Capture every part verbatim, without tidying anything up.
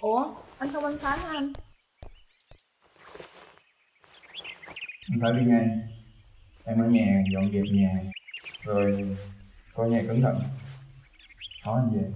Ủa, anh không ăn sáng hả anh? Anh phải đi ngay. Em ở nhà, dọn dẹp nhà, rồi coi nhà cẩn thận. Thôi anh về.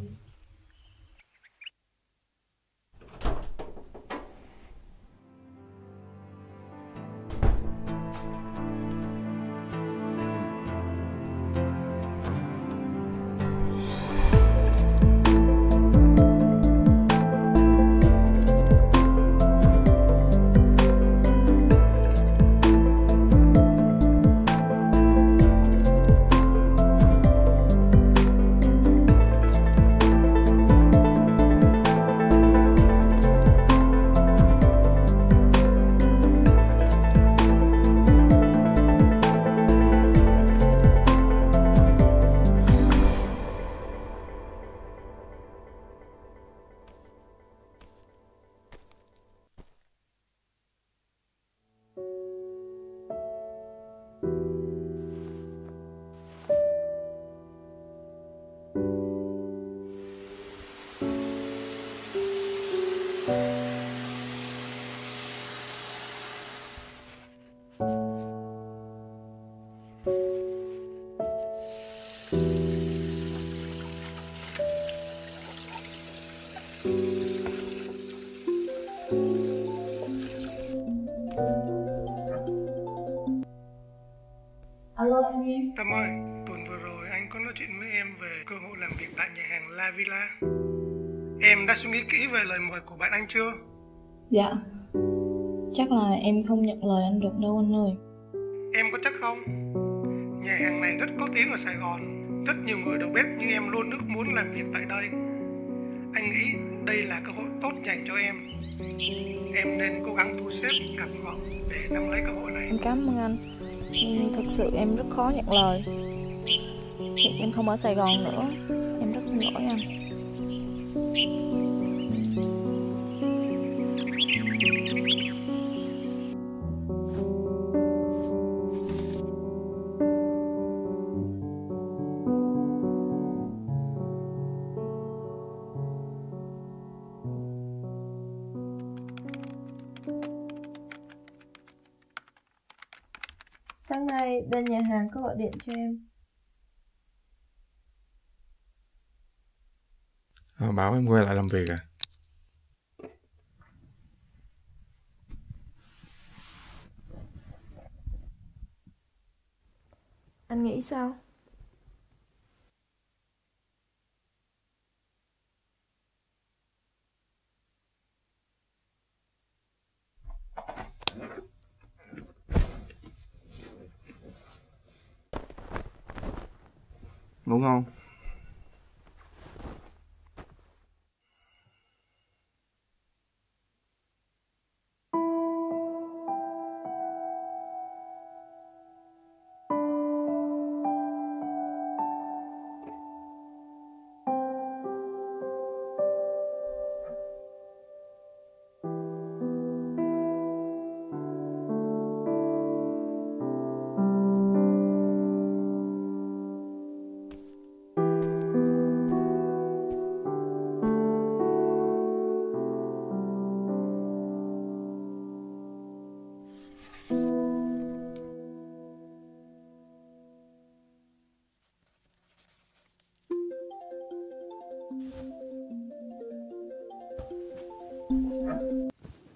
Alo anh Nguyên. Tâm ơi, tuần vừa rồi anh có nói chuyện với em về cơ hội làm việc tại nhà hàng La Villa. Em đã suy nghĩ kỹ về lời mời của bạn anh chưa? Dạ, chắc là em không nhận lời anh được đâu anh ơi. Em có chắc không? Nhà hàng này rất có tiếng ở Sài Gòn. Rất nhiều người đầu bếp như em luôn ước muốn làm việc tại đây. Anh nghĩ đây là cơ hội tốt dành cho em. Em nên cố gắng thu xếp gặp họ để nắm lấy cơ hội này. Em cảm ơn anh. Nhưng thực sự em rất khó nhận lời. Hiện em không ở Sài Gòn nữa. Em rất xin lỗi anh. Sáng nay bên nhà hàng có gọi điện cho em. À, bảo em quay lại làm việc à? Anh nghĩ sao? Ngủ ngon.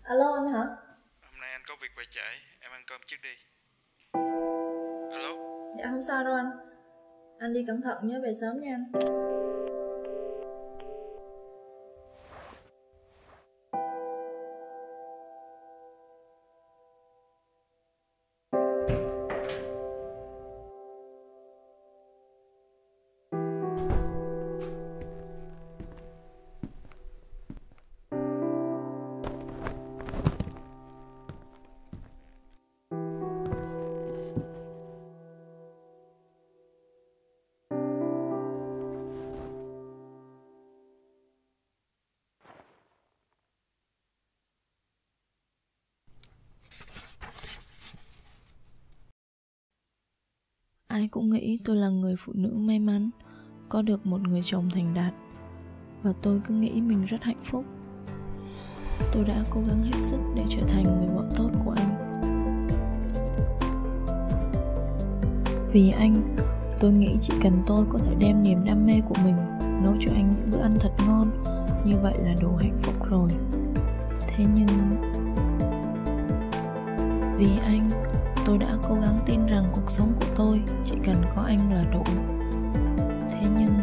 Alo anh hả? Hôm nay anh có việc phải chạy, em ăn cơm trước đi. Alo? Dạ không sao đâu anh. Anh đi cẩn thận nhớ về sớm nha anh. Ai cũng nghĩ tôi là người phụ nữ may mắn, có được một người chồng thành đạt, và tôi cứ nghĩ mình rất hạnh phúc. Tôi đã cố gắng hết sức để trở thành người vợ tốt của anh. Vì anh, tôi nghĩ chỉ cần tôi có thể đem niềm đam mê của mình nấu cho anh những bữa ăn thật ngon, như vậy là đủ hạnh phúc rồi. Thế nhưng vì anh, tôi đã cố gắng tin rằng cuộc sống của tôi chỉ cần có anh là đủ. Thế nhưng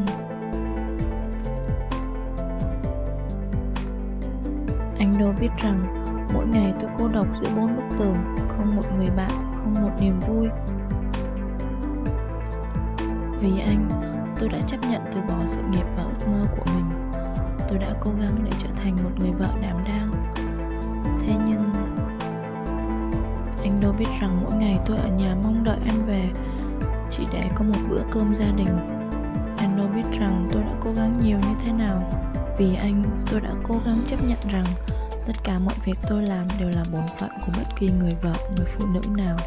anh đâu biết rằng mỗi ngày tôi cô độc giữa bốn bức tường, không một người bạn, không một niềm vui. Vì anh, tôi đã chấp nhận từ bỏ sự nghiệp và ước mơ của mình. Tôi đã cố gắng để trở thành một người vợ đảm đang. Thế nhưng anh đâu biết rằng mỗi ngày tôi ở nhà mong đợi anh về, chỉ để có một bữa cơm gia đình. Anh đâu biết rằng tôi đã cố gắng nhiều như thế nào. Vì anh, tôi đã cố gắng chấp nhận rằng tất cả mọi việc tôi làm đều là bổn phận của bất kỳ người vợ, người phụ nữ nào.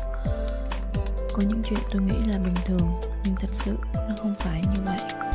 Có những chuyện tôi nghĩ là bình thường, nhưng thật sự nó không phải như vậy.